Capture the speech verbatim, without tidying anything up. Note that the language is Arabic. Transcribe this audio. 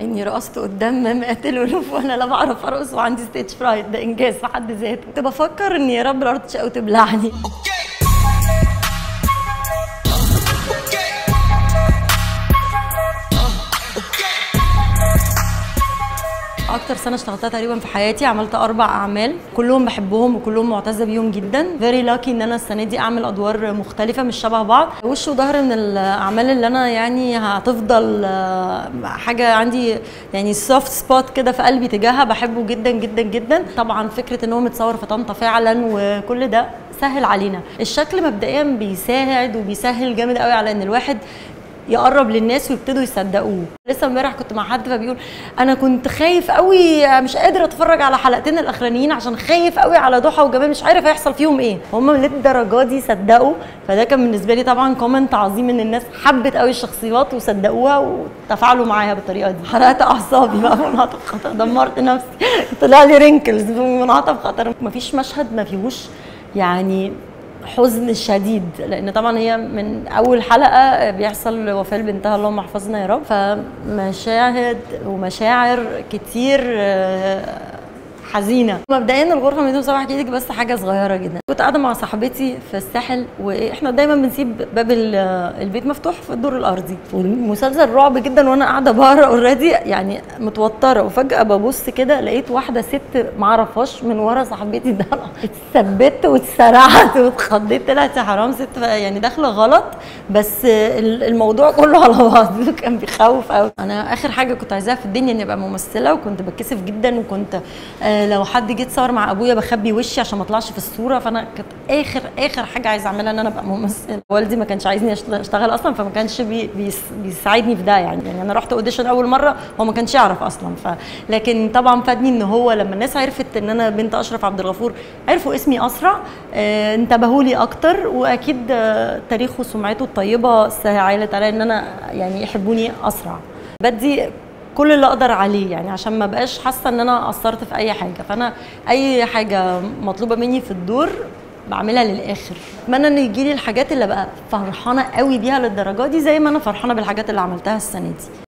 اني رقصت قدام مقاتل ولوف وانا لا بعرف ارقص وعندي ستيج فرايت، ده انجاز في حد ذاته. كنت بفكر ان يا رب الارض تشقى وتبلعني. اكتر سنه اشتغلتها تقريبا في حياتي، عملت اربع اعمال كلهم بحبهم وكلهم معتزه بيهم جدا. فيري لاكي ان انا السنه دي اعمل ادوار مختلفه مش شبه بعض. وش وضهر من الاعمال اللي انا يعني هتفضل حاجه عندي يعني سوفت سبوت كده في قلبي تجاهها، بحبه جدا جدا جدا. طبعا فكره ان هو متصور في طنطا فعلا وكل ده سهل علينا. الشكل مبدئيا بيساعد وبيسهل جامد قوي على ان الواحد يقرب للناس ويبتدوا يصدقوه. لسه امبارح كنت مع حد فبيقول انا كنت خايف قوي، مش قادر اتفرج على حلقتين الاخرانيين عشان خايف قوي على ضحى وجمال، مش عارف هيحصل فيهم ايه. هم للدرجه دي صدقوا، فده كان بالنسبه لي طبعا كومنت عظيم ان الناس حبت قوي الشخصيات وصدقوها وتفاعلوا معاها بالطريقه دي. حرقت اعصابي بقى بمنعطف خطر، دمرت نفسي، طلع لي رينكلز بمنعطف خطر. مفيش مشهد ما فيهوش يعني حزن شديد، لان طبعا هي من اول حلقه بيحصل وفاه لبنتها، اللهم احفظنا يا رب، فمشاهد ومشاعر كتير حزينه. مبدئيا الغرفه ميتين وسبعة حكيت لك بس حاجه صغيره جدا. كنت قاعده مع صاحبتي في الساحل، واحنا دايما بنسيب باب البيت مفتوح في الدور الارضي، والمسلسل رعب جدا وانا قاعده بقرا اوريدي يعني متوتره، وفجاه ببص كده لقيت واحده ست ما اعرفهاش من ورا صاحبتي ده اتثبت واتسرعت واتخضيت، طلعت يا حرام ست يعني داخله غلط، بس الموضوع كله على بعضه كان بيخوف قوي. انا اخر حاجه كنت عايزاها في الدنيا اني ابقى ممثله، وكنت بتكسف جدا، وكنت لو حد جه اتصور مع ابويا بخبي وشي عشان ما اطلعش في الصوره. فانا كانت اخر اخر حاجه عايزه اعملها ان انا ابقى ممثله. والدي ما كانش عايزني اشتغل اصلا، فما كانش بي بيس بيساعدني في ده يعني. يعني انا رحت اوديشن اول مره هو ما كانش يعرف اصلا، ف لكن طبعا فادني ان هو لما الناس عرفت ان انا بنت اشرف عبد الغفور عرفوا اسمي اسرع، آه انتبهوا لي اكتر، واكيد آه تاريخه وسمعته الطيبه ساعدت على ان انا يعني يحبوني اسرع. بدي كل اللي اقدر عليه يعني عشان ما بقاش حاسه ان انا قصرت في اي حاجه، فانا اي حاجه مطلوبه مني في الدور بعملها للاخر. اتمنى ان يجيلي الحاجات اللي بقى فرحانه قوي بيها للدرجه دي زي ما انا فرحانه بالحاجات اللي عملتها السنه دي.